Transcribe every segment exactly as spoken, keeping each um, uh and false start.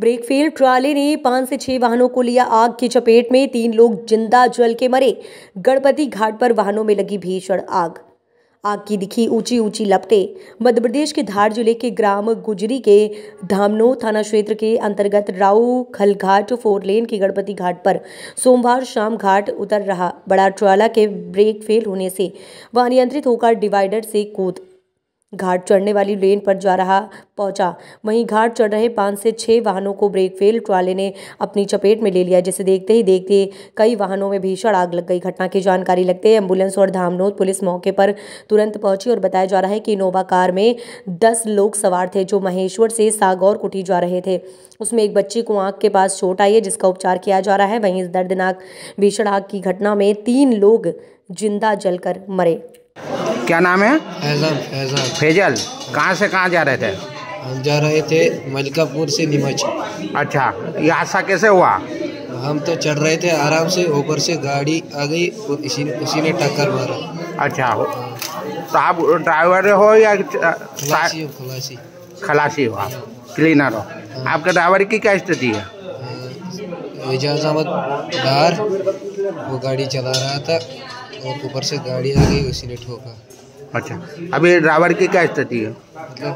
Brake fail ट्राले ने पाँच से छह वाहनों को लिया आग की चपेट में। तीन लोग जिंदा जल के मरे। गणपति घाट पर वाहनों में लगी भीषण आग। आग की दिखी ऊंची ऊंची लपटें। मध्य प्रदेश के धार जिले के ग्राम गुजरी के धामनो थाना क्षेत्र के अंतर्गत राउ खलघाट फोर लेन के गणपति घाट पर सोमवार शाम घाट उतर रहा बड़ा ट्राला के ब्रेक फेल होने से वह अनियंत्रित होकर डिवाइडर से कूद घाट चढ़ने वाली लेन पर जा रहा पहुंचा। वहीं घाट चढ़ रहे पाँच से छः वाहनों को ब्रेक फेल ट्राले ने अपनी चपेट में ले लिया, जिसे देखते ही देखते कई वाहनों में भीषण आग लग गई। घटना की जानकारी लगते ही एम्बुलेंस और धामनोद पुलिस मौके पर तुरंत पहुंची और बताया जा रहा है कि इनोवा कार में दस लोग सवार थे जो महेश्वर से सागौर कुटी जा रहे थे। उसमें एक बच्ची को आँख के पास चोट आई है, जिसका उपचार किया जा रहा है। वहीं इस दर्दनाक भीषण आग की घटना में तीन लोग जिंदा जलकर मरे। क्या नाम है? फैजल। फैजल कहाँ से कहाँ जा रहे थे? हम जा रहे थे मलिकापुर से नीमच। अच्छा, ये हादसा कैसे हुआ? हम तो चढ़ रहे थे आराम से, ऊपर से गाड़ी आ गई, उसी उसी ने टक्कर मारा। अच्छा, तो आप ड्राइवर हो या खलासी? खलासी खलासी हो, आप क्लीनर हो। आपके ड्राइवर की क्या स्थिति है? धार वो गाड़ी चला रहा था और ऊपर से गाड़ी आ गई, उसी ने ठोका। अच्छा, अभी ड्राइवर की क्या स्थिति है?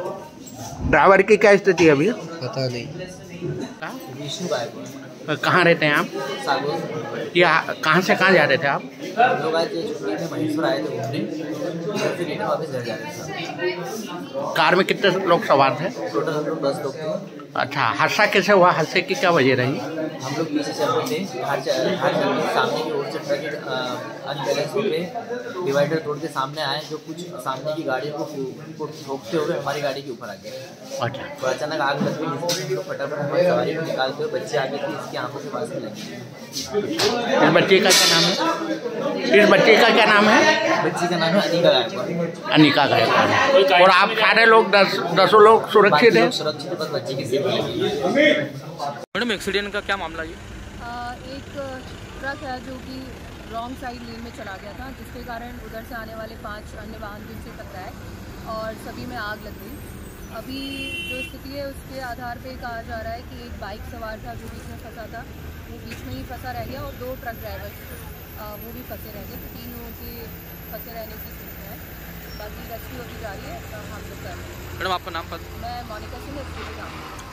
ड्राइवर की क्या स्थिति है अभी? पता नहीं। कहाँ रहते हैं आप? कहाँ से कहाँ जा रहे थे आप? लोग आए थे, छुट्टी थे, महेश्वर आए थे घूमने, वापस घर जा रहे थे। कार में कितने लोग सवार थे? टोटल हम लोग दस लोग थे। अच्छा, हादसा कैसे हुआ? हादसे की क्या वजह रही? हम लोग पीछे चल रहे थे, हर सामने की ओर से ट्रक अनबैलेंस हो गए, डिवाइडर तोड़ के सामने आए, जो कुछ सामने की गाड़ी को ठोकते हुए हमारी गाड़ी के ऊपर आ गए। अच्छा, तो अचानक आग लग गई, तो फटाफट हमारी सवारी को निकालते हुए बच्चे आगे थे, इसकी आंखों के पास में लगी। इस बच्चे का क्या नाम है? इस बच्चे का क्या नाम है? बच्ची का नाम है अनीका। अनीका गायब। और आप सारे लोग दस दसों लोग सुरक्षित हैं? सुरक्षित, बस बच्चे की। मैडम, एक्सीडेंट का क्या मामला? ये एक ट्रक है जो कि रॉन्ग साइड लेन में चला गया था, जिसके कारण उधर से आने वाले पांच अन्य वाहन जिनसे टकराए और सभी में आग लग गई। अभी जो स्थिति है उसके आधार पे कहा जा रहा है कि एक बाइक सवार था जो बीच में फंसा था, वो बीच में ही फंसा रह गया, और दो ट्रक ड्राइवर वो भी फंसे रह गए। तीन लोगों के फंसे रहने की स्थिति है, बाकी रेस्क्यू अभी जारी है। हम लोग कर रहे हैं। मैडम, आपका नाम? मैं मोनिका सिंह।